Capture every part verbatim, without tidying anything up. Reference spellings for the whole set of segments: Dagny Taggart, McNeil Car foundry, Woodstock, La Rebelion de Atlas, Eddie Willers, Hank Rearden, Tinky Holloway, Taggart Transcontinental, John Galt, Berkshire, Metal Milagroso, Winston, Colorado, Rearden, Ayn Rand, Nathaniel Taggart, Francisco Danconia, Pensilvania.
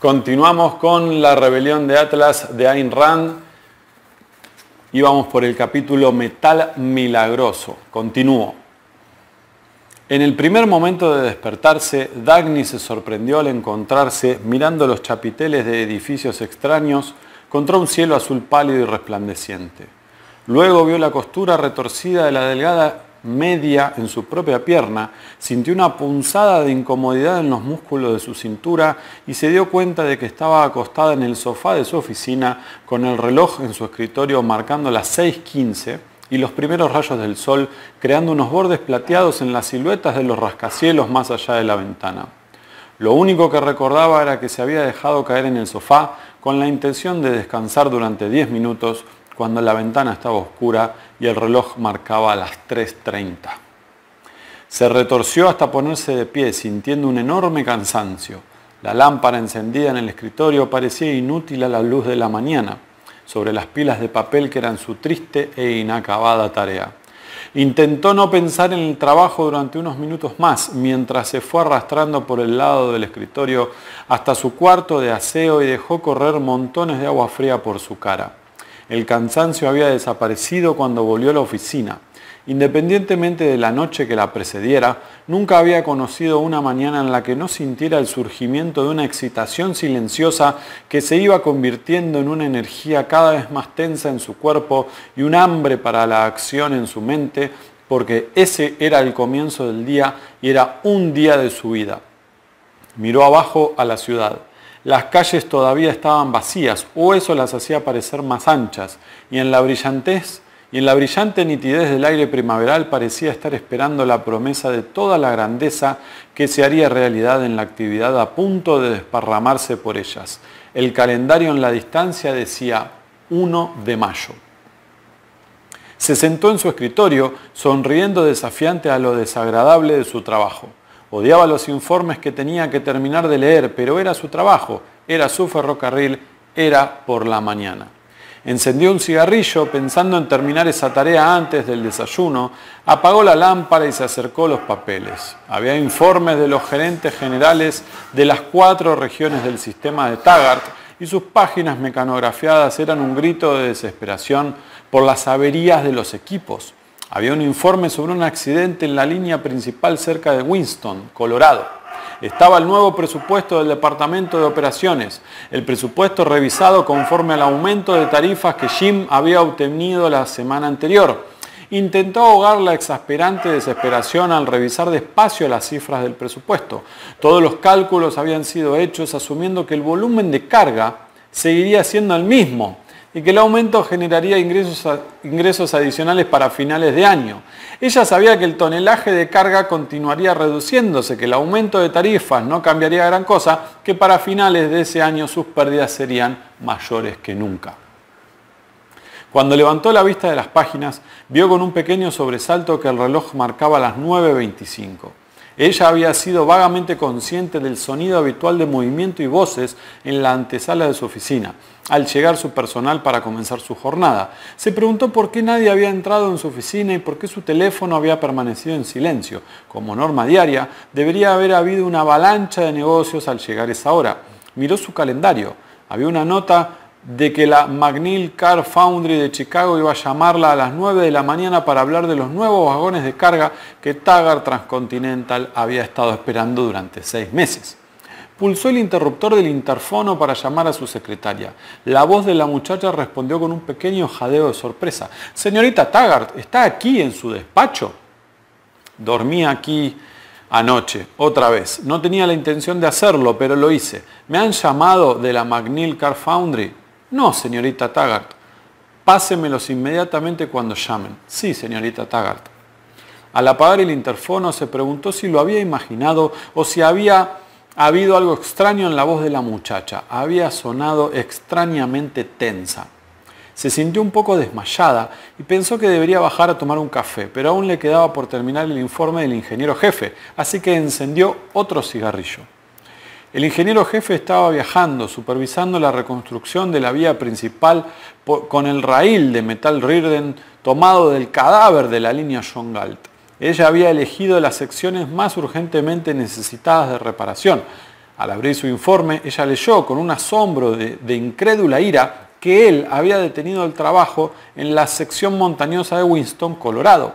Continuamos con La rebelión de Atlas de Ayn Rand y vamos por el capítulo Metal Milagroso. Continúo. En el primer momento de despertarse, Dagny se sorprendió al encontrarse mirando los chapiteles de edificios extraños contra un cielo azul pálido y resplandeciente. Luego vio la costura retorcida de la delgada media en su propia pierna, sintió una punzada de incomodidad en los músculos de su cintura y se dio cuenta de que estaba acostada en el sofá de su oficina con el reloj en su escritorio marcando las seis quince y los primeros rayos del sol creando unos bordes plateados en las siluetas de los rascacielos más allá de la ventana. Lo único que recordaba era que se había dejado caer en el sofá con la intención de descansar durante diez minutos cuando la ventana estaba oscura y el reloj marcaba las tres treinta. Se retorció hasta ponerse de pie, sintiendo un enorme cansancio. La lámpara encendida en el escritorio parecía inútil a la luz de la mañana, sobre las pilas de papel que eran su triste e inacabada tarea. Intentó no pensar en el trabajo durante unos minutos más, mientras se fue arrastrando por el lado del escritorio hasta su cuarto de aseo y dejó correr montones de agua fría por su cara. El cansancio había desaparecido cuando volvió a la oficina. Independientemente de la noche que la precediera, nunca había conocido una mañana en la que no sintiera el surgimiento de una excitación silenciosa que se iba convirtiendo en una energía cada vez más tensa en su cuerpo y un hambre para la acción en su mente, porque ese era el comienzo del día y era un día de su vida. Miró abajo a la ciudad. Las calles todavía estaban vacías, o eso las hacía parecer más anchas, y en la brillantez, y en la brillante nitidez del aire primaveral parecía estar esperando la promesa de toda la grandeza que se haría realidad en la actividad a punto de desparramarse por ellas. El calendario en la distancia decía uno de mayo. Se sentó en su escritorio, sonriendo desafiante a lo desagradable de su trabajo. Odiaba los informes que tenía que terminar de leer, pero era su trabajo, era su ferrocarril, era por la mañana. Encendió un cigarrillo pensando en terminar esa tarea antes del desayuno, apagó la lámpara y se acercó a los papeles. Había informes de los gerentes generales de las cuatro regiones del sistema de Taggart y sus páginas mecanografiadas eran un grito de desesperación por las averías de los equipos. Había un informe sobre un accidente en la línea principal cerca de Winston, Colorado. Estaba el nuevo presupuesto del Departamento de Operaciones, el presupuesto revisado conforme al aumento de tarifas que Jim había obtenido la semana anterior. Intentó ahogar la exasperante desesperación al revisar despacio las cifras del presupuesto. Todos los cálculos habían sido hechos asumiendo que el volumen de carga seguiría siendo el mismo y que el aumento generaría ingresos, ingresos adicionales para finales de año. Ella sabía que el tonelaje de carga continuaría reduciéndose, que el aumento de tarifas no cambiaría gran cosa, que para finales de ese año sus pérdidas serían mayores que nunca. Cuando levantó la vista de las páginas, vio con un pequeño sobresalto que el reloj marcaba las nueve veinticinco. Ella había sido vagamente consciente del sonido habitual de movimiento y voces en la antesala de su oficina, al llegar su personal para comenzar su jornada. Se preguntó por qué nadie había entrado en su oficina y por qué su teléfono había permanecido en silencio. Como norma diaria, debería haber habido una avalancha de negocios al llegar esa hora. Miró su calendario. Había una nota de que la McNeil Car Foundry de Chicago iba a llamarla a las nueve de la mañana para hablar de los nuevos vagones de carga que Taggart Transcontinental había estado esperando durante seis meses. Pulsó el interruptor del interfono para llamar a su secretaria. La voz de la muchacha respondió con un pequeño jadeo de sorpresa. «Señorita Taggart, ¿está aquí en su despacho?» «Dormí aquí anoche, otra vez. No tenía la intención de hacerlo, pero lo hice. ¿Me han llamado de la McNeil Car Foundry?» «No, señorita Taggart». «Pásemelos inmediatamente cuando llamen». «Sí, señorita Taggart». Al apagar el interfono se preguntó si lo había imaginado o si había habido algo extraño en la voz de la muchacha. Había sonado extrañamente tensa. Se sintió un poco desmayada y pensó que debería bajar a tomar un café, pero aún le quedaba por terminar el informe del ingeniero jefe, así que encendió otro cigarrillo. El ingeniero jefe estaba viajando, supervisando la reconstrucción de la vía principal por, con el raíl de metal Rearden tomado del cadáver de la línea John Galt. Ella había elegido las secciones más urgentemente necesitadas de reparación. Al abrir su informe, ella leyó con un asombro de, de incrédula ira que él había detenido el trabajo en la sección montañosa de Winston, Colorado.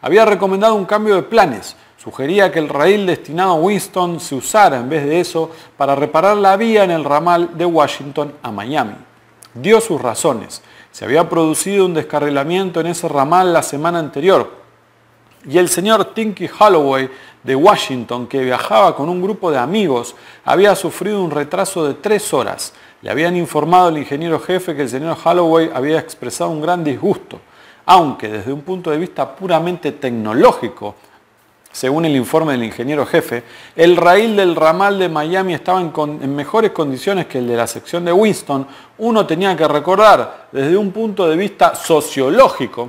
Había recomendado un cambio de planes. Sugería que el raíl destinado a Winston se usara, en vez de eso, para reparar la vía en el ramal de Washington a Miami. Dio sus razones. Se había producido un descarrilamiento en ese ramal la semana anterior, y el señor Tinky Holloway de Washington, que viajaba con un grupo de amigos, había sufrido un retraso de tres horas. Le habían informado al ingeniero jefe que el señor Holloway había expresado un gran disgusto, aunque desde un punto de vista puramente tecnológico, según el informe del ingeniero jefe, el raíl del ramal de Miami estaba en, con, en mejores condiciones que el de la sección de Winston. Uno tenía que recordar, desde un punto de vista sociológico,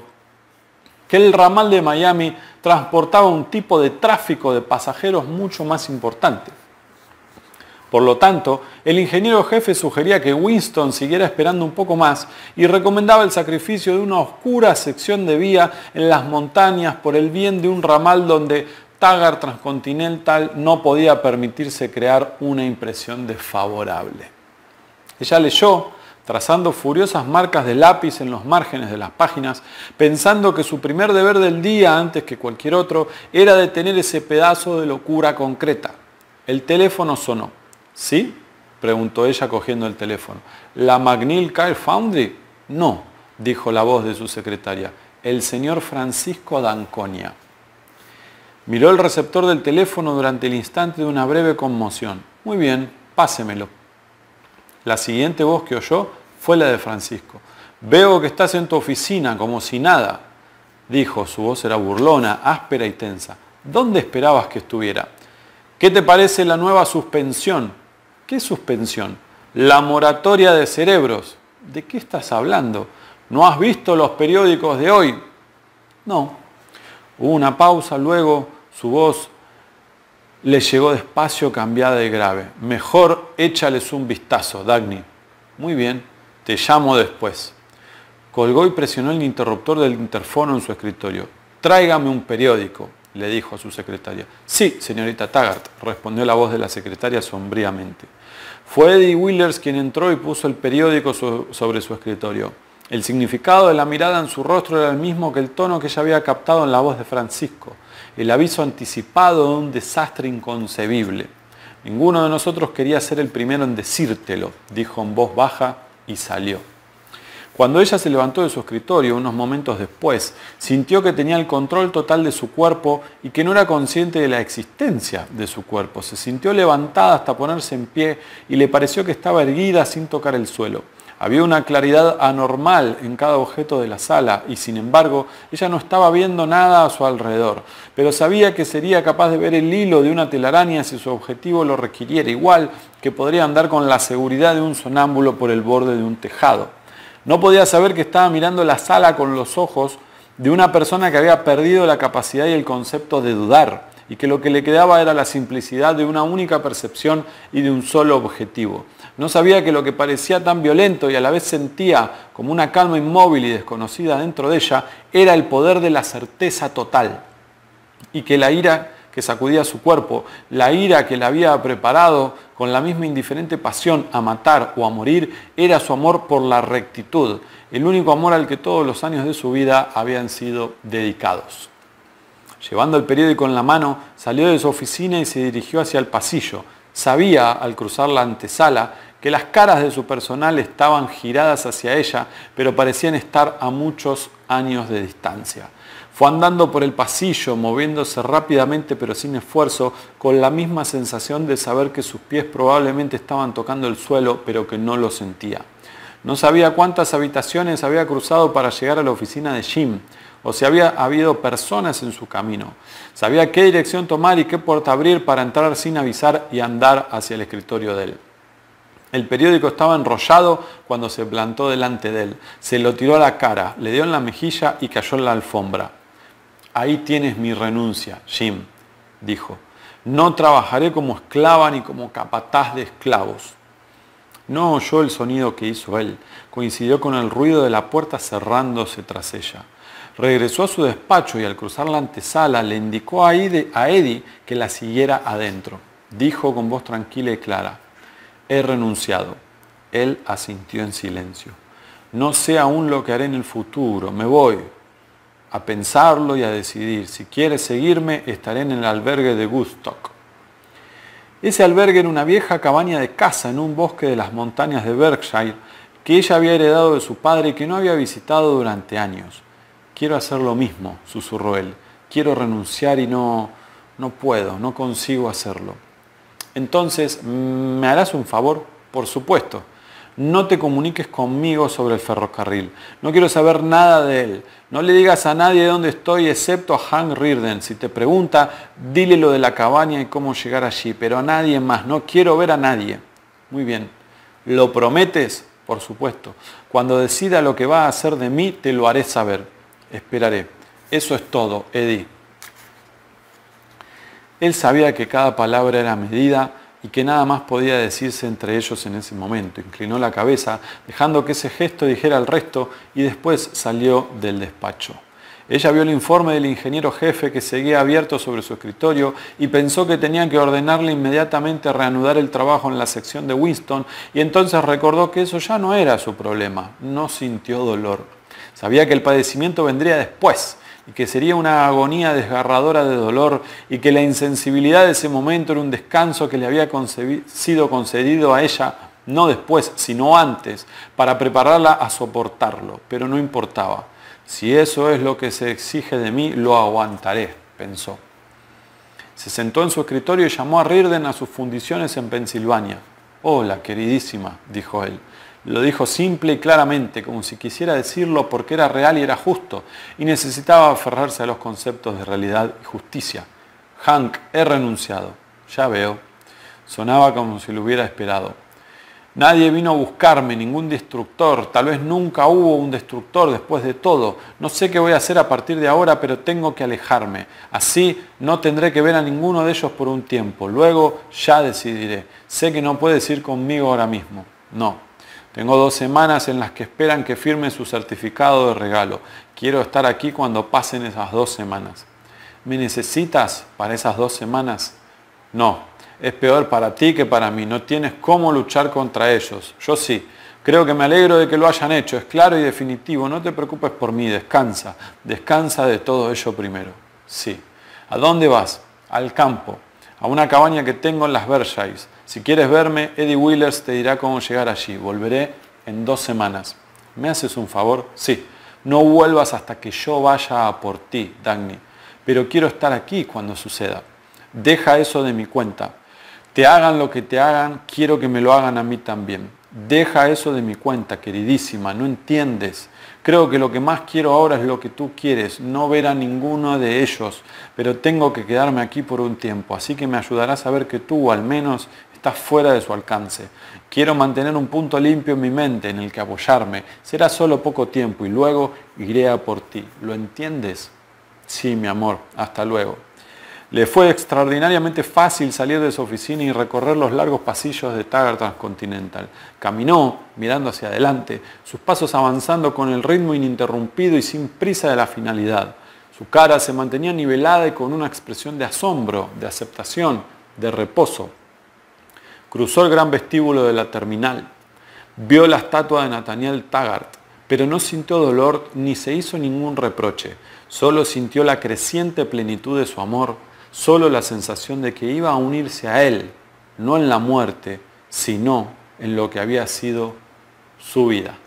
que el ramal de Miami transportaba un tipo de tráfico de pasajeros mucho más importante. Por lo tanto, el ingeniero jefe sugería que Winston siguiera esperando un poco más y recomendaba el sacrificio de una oscura sección de vía en las montañas por el bien de un ramal donde Taggart Transcontinental no podía permitirse crear una impresión desfavorable. Ella leyó, trazando furiosas marcas de lápiz en los márgenes de las páginas, pensando que su primer deber del día, antes que cualquier otro, era detener ese pedazo de locura concreta. El teléfono sonó. ¿Sí?, preguntó ella cogiendo el teléfono. ¿La McNeil Car Foundry? No, dijo la voz de su secretaria. El señor Francisco Danconia. Miró el receptor del teléfono durante el instante de una breve conmoción. Muy bien, pásemelo. La siguiente voz que oyó fue la de Francisco. «Veo que estás en tu oficina, como si nada», dijo. Su voz era burlona, áspera y tensa. «¿Dónde esperabas que estuviera? ¿Qué te parece la nueva suspensión?» «¿Qué suspensión?» «La moratoria de cerebros». «¿De qué estás hablando? ¿No has visto los periódicos de hoy?» «No». Hubo una pausa, luego su voz le llegó despacio, cambiada de grave. «Mejor échales un vistazo, Dagny». «Muy bien, te llamo después». Colgó y presionó el interruptor del interfono en su escritorio. «Tráigame un periódico», le dijo a su secretaria. «Sí, señorita Taggart», respondió la voz de la secretaria sombríamente. Fue Eddie Willers quien entró y puso el periódico sobre su escritorio. El significado de la mirada en su rostro era el mismo que el tono que ella había captado en la voz de Francisco, el aviso anticipado de un desastre inconcebible. «Ninguno de nosotros quería ser el primero en decírtelo», dijo en voz baja y salió. Cuando ella se levantó de su escritorio unos momentos después, sintió que tenía el control total de su cuerpo y que no era consciente de la existencia de su cuerpo. Se sintió levantada hasta ponerse en pie y le pareció que estaba erguida sin tocar el suelo. Había una claridad anormal en cada objeto de la sala y, sin embargo, ella no estaba viendo nada a su alrededor, pero sabía que sería capaz de ver el hilo de una telaraña si su objetivo lo requiriera, igual que podría andar con la seguridad de un sonámbulo por el borde de un tejado. No podía saber que estaba mirando la sala con los ojos de una persona que había perdido la capacidad y el concepto de dudar, y que lo que le quedaba era la simplicidad de una única percepción y de un solo objetivo. No sabía que lo que parecía tan violento y a la vez sentía como una calma inmóvil y desconocida dentro de ella era el poder de la certeza total, y que la ira que sacudía su cuerpo, la ira que la había preparado con la misma indiferente pasión a matar o a morir, era su amor por la rectitud, el único amor al que todos los años de su vida habían sido dedicados. Llevando el periódico en la mano, salió de su oficina y se dirigió hacia el pasillo. Sabía, al cruzar la antesala, que las caras de su personal estaban giradas hacia ella, pero parecían estar a muchos años de distancia. Fue andando por el pasillo, moviéndose rápidamente pero sin esfuerzo, con la misma sensación de saber que sus pies probablemente estaban tocando el suelo, pero que no lo sentía. No sabía cuántas habitaciones había cruzado para llegar a la oficina de Jim, o si había habido personas en su camino. Sabía qué dirección tomar y qué puerta abrir para entrar sin avisar y andar hacia el escritorio de él. El periódico estaba enrollado cuando se plantó delante de él. Se lo tiró a la cara, le dio en la mejilla y cayó en la alfombra. «Ahí tienes mi renuncia, Jim», dijo. «No trabajaré como esclava ni como capataz de esclavos». No oyó el sonido que hizo él. Coincidió con el ruido de la puerta cerrándose tras ella. Regresó a su despacho y al cruzar la antesala le indicó a Eddie que la siguiera adentro. Dijo con voz tranquila y clara: he renunciado. Él asintió en silencio. No sé aún lo que haré en el futuro. Me voy a pensarlo y a decidir. Si quieres seguirme, estaré en el albergue de Woodstock. Ese albergue era una vieja cabaña de caza en un bosque de las montañas de Berkshire que ella había heredado de su padre y que no había visitado durante años. Quiero hacer lo mismo, susurró él. Quiero renunciar y no, no puedo, no consigo hacerlo. Entonces, ¿me harás un favor? Por supuesto. No te comuniques conmigo sobre el ferrocarril. No quiero saber nada de él. No le digas a nadie dónde estoy excepto a Hank Rearden. Si te pregunta, dile lo de la cabaña y cómo llegar allí, pero a nadie más. No quiero ver a nadie. Muy bien. ¿Lo prometes? Por supuesto. Cuando decida lo que va a hacer de mí, te lo haré saber. Esperaré. Eso es todo, Eddie. Él sabía que cada palabra era medida y que nada más podía decirse entre ellos en ese momento. Inclinó la cabeza, dejando que ese gesto dijera al resto, y después salió del despacho. Ella vio el informe del ingeniero jefe que seguía abierto sobre su escritorio y pensó que tenía que ordenarle inmediatamente reanudar el trabajo en la sección de Winston, y entonces recordó que eso ya no era su problema. No sintió dolor. Sabía que el padecimiento vendría después, y que sería una agonía desgarradora de dolor, y que la insensibilidad de ese momento era un descanso que le había sido concedido a ella, no después, sino antes, para prepararla a soportarlo. Pero no importaba. Si eso es lo que se exige de mí, lo aguantaré, pensó. Se sentó en su escritorio y llamó a Rearden a sus fundiciones en Pensilvania. «Hola, queridísima», dijo él. Lo dijo simple y claramente, como si quisiera decirlo porque era real y era justo, y necesitaba aferrarse a los conceptos de realidad y justicia. Hank, he renunciado. Ya veo. Sonaba como si lo hubiera esperado. Nadie vino a buscarme, ningún destructor. Tal vez nunca hubo un destructor después de todo. No sé qué voy a hacer a partir de ahora, pero tengo que alejarme. Así no tendré que ver a ninguno de ellos por un tiempo. Luego ya decidiré. Sé que no puedes ir conmigo ahora mismo. No. Tengo dos semanas en las que esperan que firme su certificado de regalo. Quiero estar aquí cuando pasen esas dos semanas. ¿Me necesitas para esas dos semanas? No, es peor para ti que para mí. No tienes cómo luchar contra ellos. Yo sí. Creo que me alegro de que lo hayan hecho. Es claro y definitivo. No te preocupes por mí. Descansa. Descansa de todo ello primero. Sí. ¿A dónde vas? Al campo. A una cabaña que tengo en las Berkshires. Si quieres verme, Eddie Willers te dirá cómo llegar allí. Volveré en dos semanas. ¿Me haces un favor? Sí. No vuelvas hasta que yo vaya a por ti, Dagny. Pero quiero estar aquí cuando suceda. Deja eso de mi cuenta. Te hagan lo que te hagan, quiero que me lo hagan a mí también. Deja eso de mi cuenta, queridísima. No entiendes. Creo que lo que más quiero ahora es lo que tú quieres, no ver a ninguno de ellos, pero tengo que quedarme aquí por un tiempo, así que me ayudarás a saber que tú, al menos, estás fuera de su alcance. Quiero mantener un punto limpio en mi mente en el que apoyarme. Será solo poco tiempo y luego iré a por ti. ¿Lo entiendes? Sí, mi amor. Hasta luego. Le fue extraordinariamente fácil salir de su oficina y recorrer los largos pasillos de Taggart Transcontinental. Caminó, mirando hacia adelante, sus pasos avanzando con el ritmo ininterrumpido y sin prisa de la finalidad. Su cara se mantenía nivelada y con una expresión de asombro, de aceptación, de reposo. Cruzó el gran vestíbulo de la terminal. Vio la estatua de Nathaniel Taggart, pero no sintió dolor ni se hizo ningún reproche. Solo sintió la creciente plenitud de su amor. Solo la sensación de que iba a unirse a él, no en la muerte, sino en lo que había sido su vida.